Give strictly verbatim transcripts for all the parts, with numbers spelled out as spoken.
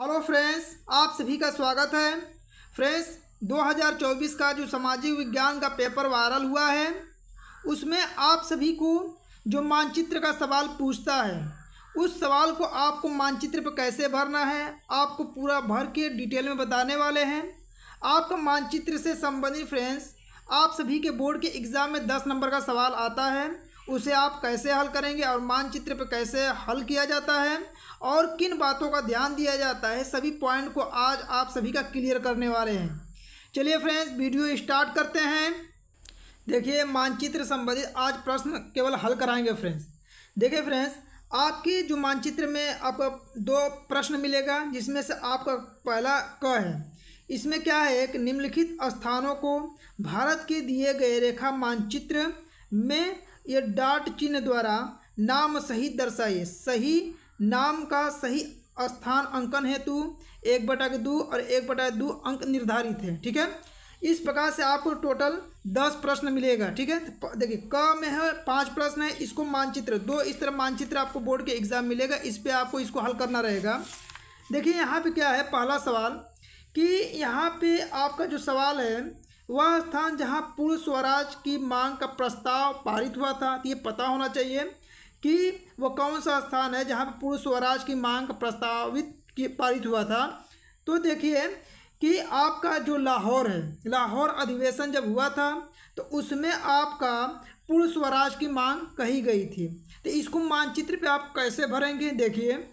Hello friends, आप सभी का स्वागत है। फ्रेंड्स, दो हज़ार चौबीस का जो सामाजिक विज्ञान का पेपर वायरल हुआ है उसमें आप सभी को जो मानचित्र का सवाल पूछता है उस सवाल को आपको मानचित्र पर कैसे भरना है आपको पूरा भर के डिटेल में बताने वाले हैं। आपका मानचित्र से संबंधित फ्रेंड्स आप सभी के बोर्ड के एग्ज़ाम में दस नंबर का सवाल आता है, उसे आप कैसे हल करेंगे और मानचित्र पर कैसे हल किया जाता है और किन बातों का ध्यान दिया जाता है, सभी पॉइंट को आज आप सभी का क्लियर करने वाले हैं। चलिए फ्रेंड्स, वीडियो स्टार्ट करते हैं। देखिए, मानचित्र संबंधित आज प्रश्न केवल हल कराएंगे फ्रेंड्स। देखिए फ्रेंड्स, आपके जो मानचित्र में आपका दो प्रश्न मिलेगा जिसमें से आपका पहला क है। इसमें क्या है, एक निम्नलिखित स्थानों को भारत के दिए गए रेखा मानचित्र में ये डॉट चिन्ह द्वारा नाम सहित दर्शाइए। सही नाम का सही स्थान अंकन हेतु एक बटा के दो और एक बटा दो अंक निर्धारित है। ठीक है, इस प्रकार से आपको टोटल दस प्रश्न मिलेगा। ठीक है, देखिए क में है पांच प्रश्न है, इसको मानचित्र दो, इस तरह मानचित्र आपको बोर्ड के एग्जाम मिलेगा, इस पे आपको इसको हल करना रहेगा। देखिए यहाँ पे क्या है, पहला सवाल कि यहाँ पे आपका जो सवाल है वह स्थान जहाँ पूर्ण स्वराज की मांग का प्रस्ताव पारित हुआ था, तो ये पता होना चाहिए कि वह कौन सा स्थान है जहाँ पर पूर्ण स्वराज की मांग का प्रस्तावित की पारित हुआ था। तो देखिए कि आपका जो लाहौर है, लाहौर अधिवेशन जब हुआ था तो उसमें आपका पूर्ण स्वराज की मांग कही गई थी। तो इसको मानचित्र पे आप कैसे भरेंगे, देखिए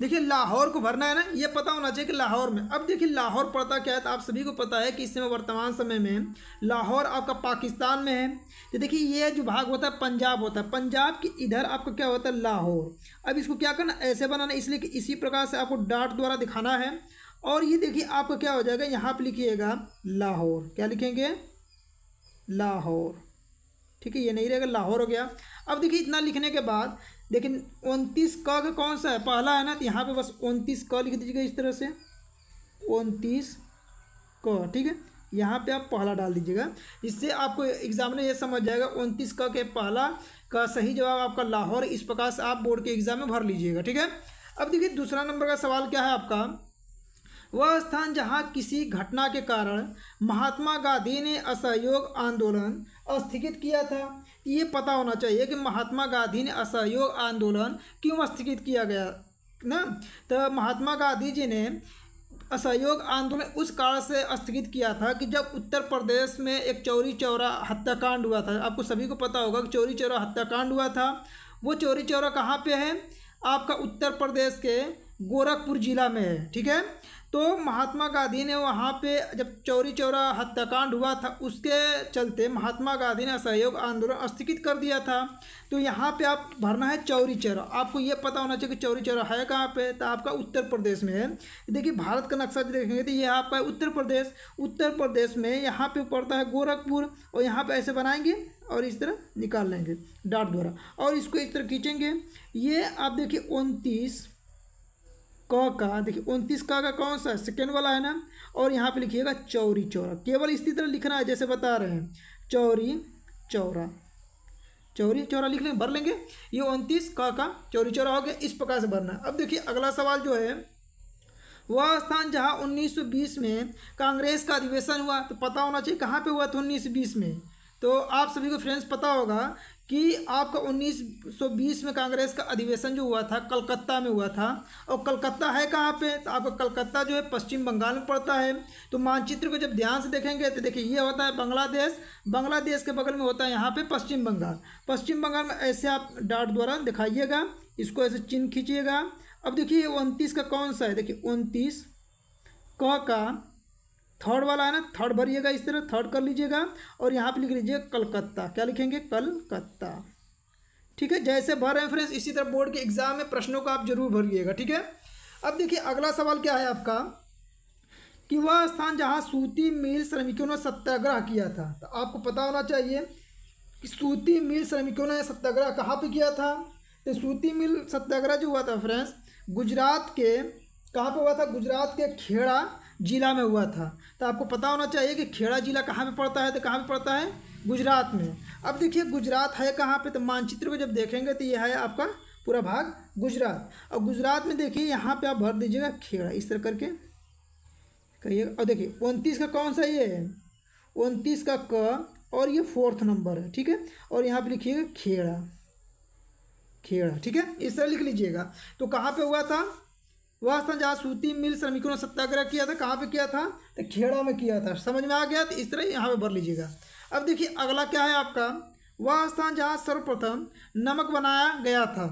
देखिए लाहौर को भरना है ना, ये पता होना चाहिए कि लाहौर में। अब देखिए लाहौर पड़ता क्या है, तो आप सभी को पता है कि इस समय वर्तमान समय में लाहौर आपका पाकिस्तान में है। तो देखिए ये जो भाग होता है पंजाब होता है, पंजाब के इधर आपका क्या होता है लाहौर। अब इसको क्या करना, ऐसे बनाना, इसलिए कि इसी प्रकार से आपको डॉट द्वारा दिखाना है। और ये देखिए आपका क्या हो जाएगा, यहाँ पर लिखिएगा लाहौर, क्या लिखेंगे लाहौर। ठीक है, ये नहीं रहेगा, लाहौर हो गया। अब देखिए इतना लिखने के बाद लेकिन उनतीस क का कौन सा है, पहला है ना, तो यहाँ पे बस उनतीस क लिख दीजिएगा इस तरह से, उनतीस क। ठीक है, यहाँ पे आप पहला डाल दीजिएगा, इससे आपको एग्जाम में ये समझ जाएगा उनतीस क के पहला का सही जवाब आपका लाहौर। इस प्रकार से आप बोर्ड के एग्जाम में भर लीजिएगा। ठीक है, अब देखिए दूसरा नंबर का सवाल क्या है आपका, वह स्थान जहाँ किसी घटना के कारण महात्मा गांधी ने असहयोग आंदोलन स्थगित किया था। ये पता होना चाहिए कि महात्मा गांधी ने असहयोग आंदोलन क्यों स्थगित किया गया ना, तो महात्मा गांधी जी ने असहयोग आंदोलन उस कारण से स्थगित किया था कि जब उत्तर प्रदेश में एक चौरी चौरा हत्याकांड हुआ था। आपको सभी को पता होगा कि चौरी चौरा हत्याकांड हुआ था। वो चौरी चौरा कहाँ पे है, आपका उत्तर प्रदेश के गोरखपुर जिला में है। ठीक है, तो महात्मा गांधी ने वहाँ पे जब चौरी चौरा हत्याकांड हुआ था उसके चलते महात्मा गांधी ने असहयोग आंदोलन स्थगित कर दिया था। तो यहाँ पे आप भरना है चौरी चौरा, आपको ये पता होना चाहिए कि चौरी चौरा है कहाँ पे, तो आपका उत्तर प्रदेश में है। देखिए भारत का नक्शा देखेंगे तो ये आपका उत्तर प्रदेश, उत्तर प्रदेश में यहाँ पर पड़ता है गोरखपुर, और यहाँ पर ऐसे बनाएंगे और इस तरह निकाल लेंगे डॉट द्वारा और इसको इस तरह खींचेंगे। ये आप देखिए उनतीस क का, देखिए उनतीस क का कौन सा है, सेकेंड वाला है ना, और यहाँ पे लिखिएगा चौरी चौरा, केवल इसी तरह लिखना है जैसे बता रहे हैं, चौरी चौरा, चौरी चौरा लिख लेंगे, भर लेंगे। ये उनतीस क का चौरी चौरा हो गया, इस प्रकार से भरना है। अब देखिए अगला सवाल जो है, वह स्थान जहाँ उन्नीस सौ बीस में कांग्रेस का अधिवेशन हुआ, तो पता होना चाहिए कहाँ पर हुआ था, उन्नीस सौ बीस में। तो आप सभी को फ्रेंड्स पता होगा कि आपका उन्नीस सौ बीस में कांग्रेस का अधिवेशन जो हुआ था कलकत्ता में हुआ था, और कलकत्ता है कहाँ पे, तो आपका कलकत्ता जो है पश्चिम बंगाल में पड़ता है। तो मानचित्र को जब ध्यान से देखेंगे तो देखिए ये होता है बांग्लादेश, बांग्लादेश के बगल में होता है यहाँ पे पश्चिम बंगाल, पश्चिम बंगाल में ऐसे आप डॉट द्वारा दिखाइएगा, इसको ऐसे चिन्ह खींचिएगा। अब देखिए उनतीस का कौन सा है, देखिए उनतीस क का थर्ड वाला है ना, थर्ड भरिएगा इस तरह, थर्ड कर लीजिएगा और यहाँ पे लिख लीजिए कलकत्ता, क्या लिखेंगे कलकत्ता। ठीक है, जैसे भर रहे हैं फ्रेंड्स इसी तरह बोर्ड के एग्जाम में प्रश्नों को आप जरूर भरिएगा। ठीक है, अब देखिए अगला सवाल क्या है आपका, कि वह स्थान जहाँ सूती मिल श्रमिकों ने सत्याग्रह किया था। तो आपको पता होना चाहिए कि सूती मिल श्रमिकों ने सत्याग्रह कहाँ पर किया था। तो सूती मिल सत्याग्रह जो हुआ था फ्रेंड्स गुजरात के, कहाँ पर हुआ था, गुजरात के खेड़ा जिला में हुआ था। तो आपको पता होना चाहिए कि खेड़ा जिला कहाँ पे पड़ता है, तो कहाँ पे पड़ता है, गुजरात में। अब देखिए गुजरात है कहाँ पे, तो मानचित्र को जब देखेंगे तो यह है आपका पूरा भाग गुजरात, और गुजरात में देखिए यहाँ पे आप भर दीजिएगा खेड़ा, इस तरह करके करिएगा। और देखिए उनतीस का कौन सा ये है, उनतीस का क और ये फोर्थ नंबर है, ठीक है। और यहाँ पे लिखिएगा खेड़ा, खेड़ा, ठीक है, इस तरह लिख लीजिएगा। तो कहाँ पे हुआ था वह स्थान जहाँ सूती मिल श्रमिकों ने सत्याग्रह किया था, कहाँ पे किया था, तो खेड़ा में किया था। समझ में आ गया, तो इस तरह यहाँ पे भर लीजिएगा। अब देखिए अगला क्या है आपका, वह स्थान जहाँ सर्वप्रथम नमक बनाया गया था।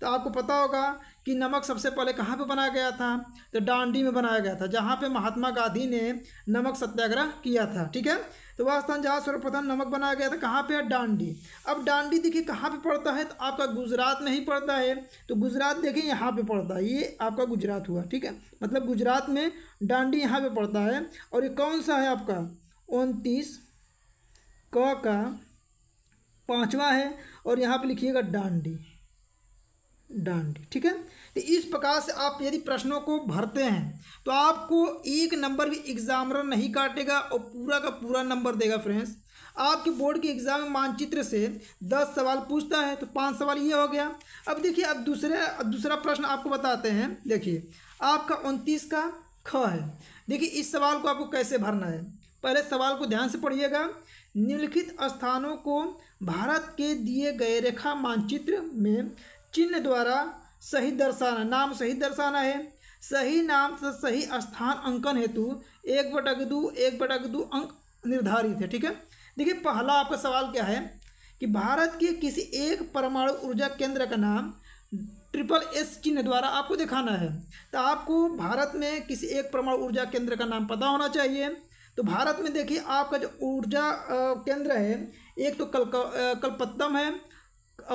तो आपको पता होगा कि नमक सबसे पहले कहाँ पे बनाया गया था, तो डांडी में बनाया गया था, जहाँ पे महात्मा गांधी ने नमक सत्याग्रह किया था, ठीक है। तो वह स्थान जहाँ सर्वप्रथम नमक बनाया गया था, कहाँ पे है, डांडी। अब डांडी देखिए कहाँ पे पड़ता है, तो आपका गुजरात में ही पड़ता है। तो गुजरात देखिए यहाँ पे पड़ता है, ये आपका गुजरात हुआ, ठीक है। मतलब गुजरात में डांडी यहाँ पे पड़ता है। और ये कौन सा है आपका, उनतीस क का पाँचवा है, और यहाँ पे लिखिएगा डांडी, डांडी, ठीक है। तो इस प्रकार से आप यदि प्रश्नों को भरते हैं तो आपको एक नंबर भी एग्जामिनर नहीं काटेगा और पूरा का पूरा नंबर देगा। फ्रेंड्स, आपके बोर्ड के एग्ज़ाम में मानचित्र से दस सवाल पूछता है, तो पांच सवाल ये हो गया। अब देखिए अब दूसरे अब दूसरा प्रश्न आपको बताते हैं। देखिए आपका उनतीस का ख है। देखिए इस सवाल को आपको कैसे भरना है, पहले सवाल को ध्यान से पढ़िएगा। निम्नलिखित स्थानों को भारत के दिए गए रेखा मानचित्र में चिन्ह द्वारा सही दर्शाना, नाम सही दर्शाना है। सही नाम से सही स्थान अंकन हेतु एक बटक दो एक बटक दो अंक निर्धारित है, ठीक है। देखिए पहला आपका सवाल क्या है कि भारत के किसी एक परमाणु ऊर्जा केंद्र का नाम ट्रिपल एस चिन्ह द्वारा आपको दिखाना है। तो आपको भारत में किसी एक परमाणु ऊर्जा केंद्र का नाम पता होना चाहिए। तो भारत में देखिए आपका जो ऊर्जा केंद्र है, एक तो कलपत्तम है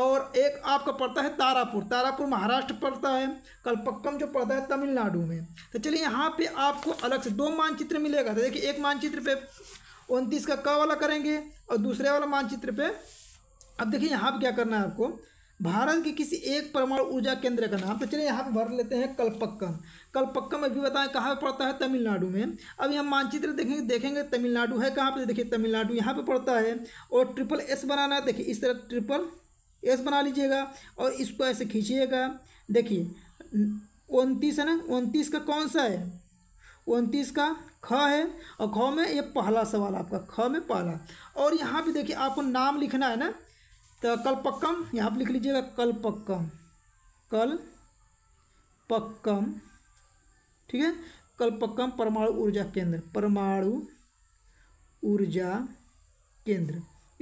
और एक आपका पड़ता है तारापुर, तारापुर महाराष्ट्र पड़ता है। कलपक्कम जो पड़ता है तमिलनाडु में। तो चलिए यहाँ पे आपको अलग से दो मानचित्र मिलेगा। तो देखिए एक मानचित्र पे उनतीस का क वाला करेंगे और दूसरे वाला मानचित्र पे। अब देखिए यहाँ पे क्या करना है आपको, भारत के किसी एक परमाणु ऊर्जा केंद्र का नाम। तो चलिए यहाँ पे भर लेते हैं कलपक्कम। कलपक्कम अभी बताएं कहाँ पे पड़ता है, तमिलनाडु में। अब यहाँ मानचित्र देखेंगे देखेंगे तमिलनाडु है कहाँ पे, देखिए तमिलनाडु यहाँ पे पड़ता है। और ट्रिपल एस बनाना है, देखिए इस तरह ट्रिपल एस बना लीजिएगा और इसको ऐसे खींचिएगा। देखिए उनतीस है ना, उनतीस का कौन सा है, उनतीस का ख है। और ख में ये पहला सवाल आपका, ख में पहला। और यहाँ पे देखिए आपको नाम लिखना है ना, तो कलपक्कम यहाँ पे लिख लीजिएगा, कलपक्कम, कलपक्कम, ठीक है। कलपक्कम परमाणु ऊर्जा केंद्र, परमाणु ऊर्जा केंद्र,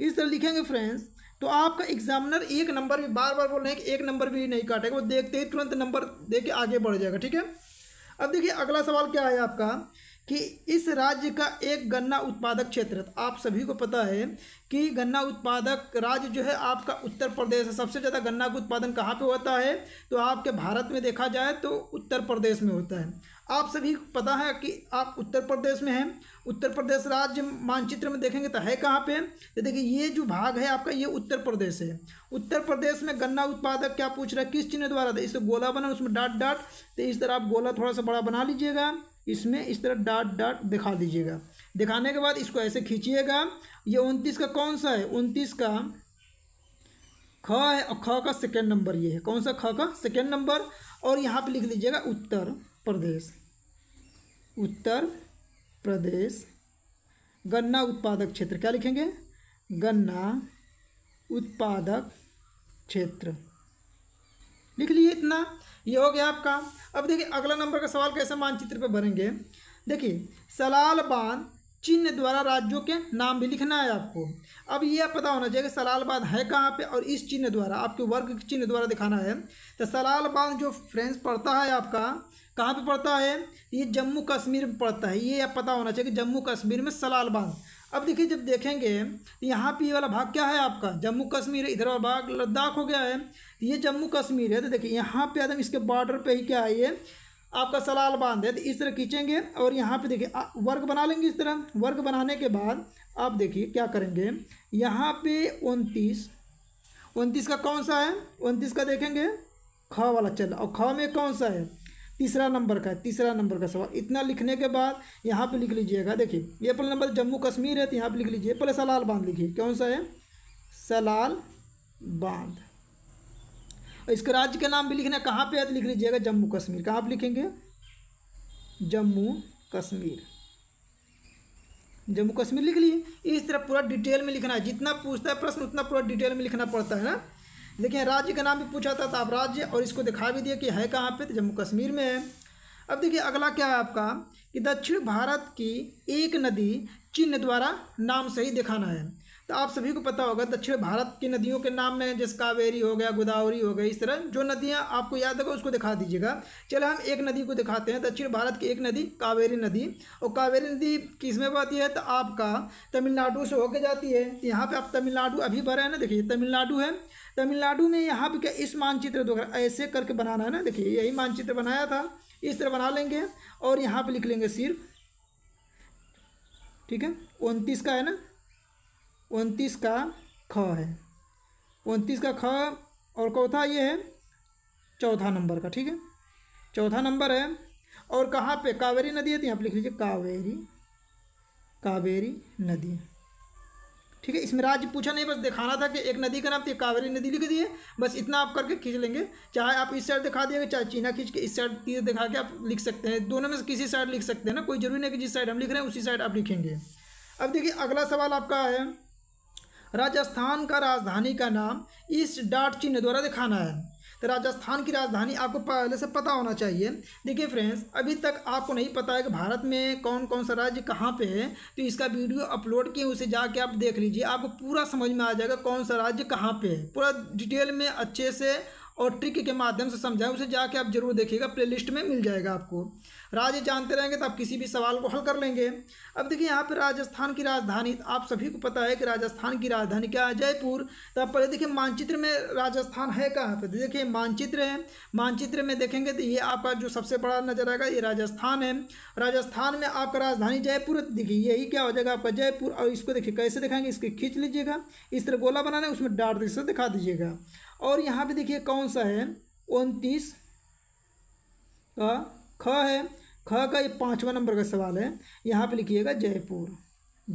इस तरह लिखेंगे। फ्रेंड्स, तो आपका एग्जामिनर एक नंबर भी, बार बार बोल रहे हैं कि एक नंबर भी नहीं काटेगा, वो देखते ही तुरंत नंबर दे के आगे बढ़ जाएगा, ठीक है। अब देखिए अगला सवाल क्या है आपका कि इस राज्य का एक गन्ना उत्पादक क्षेत्र। आप सभी को पता है कि गन्ना उत्पादक राज्य जो है आपका उत्तर प्रदेश है। सबसे ज़्यादा गन्ना का उत्पादन कहाँ पे होता है, तो आपके भारत में देखा जाए तो उत्तर प्रदेश में होता है। आप सभी को पता है कि आप उत्तर प्रदेश में हैं। उत्तर प्रदेश राज्य मानचित्र में देखेंगे तो है कहाँ पे, तो देखिए ये जो भाग है आपका ये उत्तर प्रदेश है। उत्तर प्रदेश में गन्ना उत्पादक क्या पूछ रहा है, किस चिन्ह द्वारा, इसे गोला बना उसमें डाट डाट। तो इस तरह आप गोला थोड़ा सा बड़ा बना लीजिएगा, इसमें इस तरह डाट डाट दिखा दीजिएगा। दिखाने के बाद इसको ऐसे खींचिएगा। ये उनतीस का कौन सा है, उनतीस का ख है और ख का सेकेंड नंबर ये है, कौन सा, ख का सेकेंड नंबर। और यहाँ पे लिख लीजिएगा उत्तर प्रदेश, उत्तर प्रदेश गन्ना उत्पादक क्षेत्र। क्या लिखेंगे, गन्ना उत्पादक क्षेत्र, लिख लिए। इतना ये हो गया आपका। अब देखिए अगला नंबर का सवाल कैसे मानचित्र पे भरेंगे। देखिए सलाल बांध चिन्ह द्वारा राज्यों के नाम भी लिखना है आपको। अब ये पता होना चाहिए कि सलाल बांध है कहाँ पे और इस चिन्ह द्वारा आपके वर्ग के चिन्ह द्वारा दिखाना है। तो सलाल बांध जो फ्रेंड्स पड़ता है आपका कहाँ पे पड़ता है, ये जम्मू कश्मीर में पड़ता है। ये पता होना चाहिए कि जम्मू कश्मीर में सलाल बांध। अब देखिए जब देखेंगे यहाँ पे ये वाला भाग क्या है आपका, जम्मू कश्मीर है, इधर वाला भाग लद्दाख हो गया है, ये जम्मू कश्मीर है। तो देखिए यहाँ पे एकदम इसके बॉर्डर पे ही क्या है, ये आपका सलाल बांध है। तो इस तरह खींचेंगे और यहाँ पे देखिए वर्ग बना लेंगे। इस तरह वर्ग बनाने के बाद आप देखिए क्या करेंगे, यहाँ पे उनतीस, उनतीस का कौन सा है, उनतीस का देखेंगे ख वाला चल, और ख में कौन सा है, तीसरा नंबर का, तीसरा नंबर का सवाल। इतना लिखने के बाद यहाँ पे लिख लीजिएगा। देखिए ये पहला नंबर जम्मू कश्मीर है, तो यहाँ पे लिख लीजिए पहले सलाल बांध लिखिए, कौन सा है, सलाल बांध। इसके राज्य का नाम भी लिखना है, कहाँ पे है तो लिख लीजिएगा जम्मू कश्मीर। कहाँ आप लिखेंगे जम्मू कश्मीर, जम्मू कश्मीर लिख लिए। इस तरह पूरा डिटेल में लिखना है, जितना पूछता है प्रश्न उतना पूरा डिटेल में लिखना पड़ता है ना। देखिए राज्य का नाम भी पूछा था तो आप राज्य और इसको दिखा भी दिया कि है कहाँ पे तो जम्मू कश्मीर में है। अब देखिए अगला क्या है आपका कि दक्षिण भारत की एक नदी चिन्ह द्वारा नाम सही दिखाना है। तो आप सभी को पता होगा दक्षिण भारत की नदियों के नाम में जैसे कावेरी हो गया, गोदावरी हो गया, इस तरह जो नदियां आपको याद होगा उसको दिखा दीजिएगा। चलो हम एक नदी को दिखाते हैं, दक्षिण भारत की एक नदी कावेरी नदी। और कावेरी नदी किस में बहती है तो आपका तमिलनाडु से होकर जाती है। यहाँ पे आप तमिलनाडु अभी भरे हैं ना, देखिए तमिलनाडु है। तमिलनाडु में यहाँ भी क्या इस मानचित्र द्वारा ऐसे करके बनाना है ना, देखिए यही मानचित्र बनाया था, इस तरह बना लेंगे और यहाँ पर लिख लेंगे सिर्फ, ठीक है उनतीस का है ना, उनतीस का ख है, उनतीस का ख और चौथा ये है चौथा नंबर का, ठीक है चौथा नंबर है। और कहाँ पे कावेरी नदी है तो यहाँ पर लिख लीजिए कावेरी, कावेरी नदी, ठीक है। इसमें राज्य पूछा नहीं, बस दिखाना था कि एक नदी का नाम, तो कावेरी नदी लिख दिए, बस इतना आप करके खींच लेंगे। चाहे आप इस साइड दिखा दिएगा, चाहे चीना खींच के इस साइड तीर दिखा के आप लिख सकते हैं, दोनों में से किसी साइड लिख सकते हैं ना, कोई जरूरी नहीं कि जिस साइड हम लिख रहे हैं उसी साइड आप लिखेंगे। अब देखिए अगला सवाल आपका है राजस्थान का राजधानी का नाम इस डॉट चिन्ह द्वारा दिखाना है। तो राजस्थान की राजधानी आपको पहले से पता होना चाहिए। देखिए फ्रेंड्स अभी तक आपको नहीं पता है कि भारत में कौन कौन सा राज्य कहाँ पे है तो इसका वीडियो अपलोड किए, उसे जाके आप देख लीजिए, आपको पूरा समझ में आ जाएगा कौन सा राज्य कहाँ पे है। पूरा डिटेल में अच्छे से और ट्रिक के माध्यम से समझाएं, उसे जाके आप जरूर देखिएगा, प्लेलिस्ट में मिल जाएगा आपको। राज्य जानते रहेंगे तो आप किसी भी सवाल को हल कर लेंगे। अब देखिए यहाँ पर राजस्थान की राजधानी, आप सभी को पता है कि राजस्थान की राजधानी क्या है जयपुर। तो आप पहले देखिए मानचित्र में राजस्थान है कहाँ पर, देखिए मानचित्र है, मानचित्र में देखेंगे तो ये आपका जो सबसे बड़ा नजर आएगा ये राजस्थान है। राजस्थान में आपका राजधानी जयपुर, देखिए यही क्या हो जाएगा आपका जयपुर। और इसको देखिए कैसे दिखाएंगे, इसके खींच लीजिएगा, इस तरह गोला बनाना है, उसमें डार्क से दिखा दीजिएगा। और यहाँ पे देखिए कौन सा है उनतीस का ख है, ख का ये पाँचवा नंबर का सवाल है, यहाँ पे लिखिएगा जयपुर,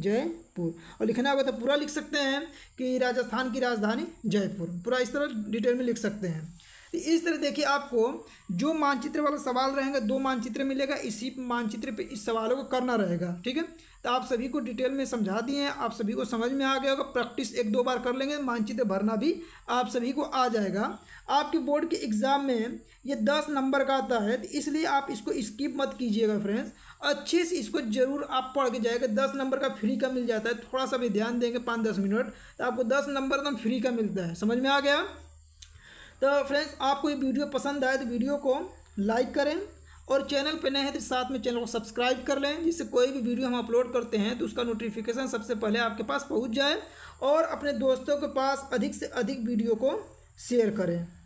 जयपुर। और लिखना होगा तो पूरा लिख सकते हैं कि राजस्थान की राजधानी जयपुर, पूरा इस तरह डिटेल में लिख सकते हैं। इस तरह देखिए आपको जो मानचित्र वाला सवाल रहेगा दो मानचित्र मिलेगा, इसी मानचित्र पे इस सवालों को करना रहेगा, ठीक है। तो आप सभी को डिटेल में समझा दिए हैं, आप सभी को समझ में आ गया होगा, प्रैक्टिस एक दो बार कर लेंगे, मानचित्र भरना भी आप सभी को आ जाएगा। आपके बोर्ड के एग्ज़ाम में ये दस नंबर का आता है, तो इसलिए आप इसको स्किप मत कीजिएगा फ्रेंड्स, अच्छे से इसको जरूर आप पढ़ के जाएगा। दस नंबर का फ्री का मिल जाता है, थोड़ा सा भी ध्यान देंगे पाँच दस मिनट तो आपको दस नंबर एकदम फ्री का मिलता है। समझ में आ गया? तो फ्रेंड्स आपको ये वीडियो पसंद आए तो वीडियो को लाइक करें और चैनल पे नए हैं तो साथ में चैनल को सब्सक्राइब कर लें, जिससे कोई भी वीडियो हम अपलोड करते हैं तो उसका नोटिफिकेशन सबसे पहले आपके पास पहुंच जाए। और अपने दोस्तों के पास अधिक से अधिक वीडियो को शेयर करें।